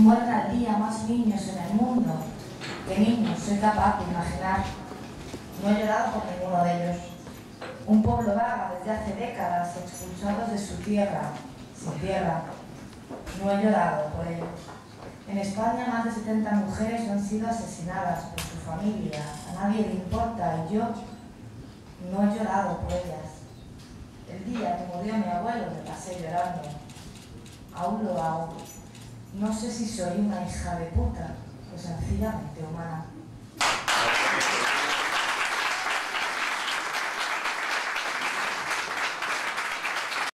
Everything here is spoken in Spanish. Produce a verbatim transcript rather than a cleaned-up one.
mueren al día más niños en el mundo que niños soy capaz de imaginar. No he llorado por ninguno de ellos. Un pueblo vaga desde hace décadas, expulsados de su tierra, su tierra. No he llorado por ellos. En España más de setenta mujeres han sido asesinadas por su familia. A nadie le importa y yo no he llorado por ellas. El día que murió mi abuelo me pasé llorando. Aún lo hago. No sé si soy una hija de puta o sencillamente humana.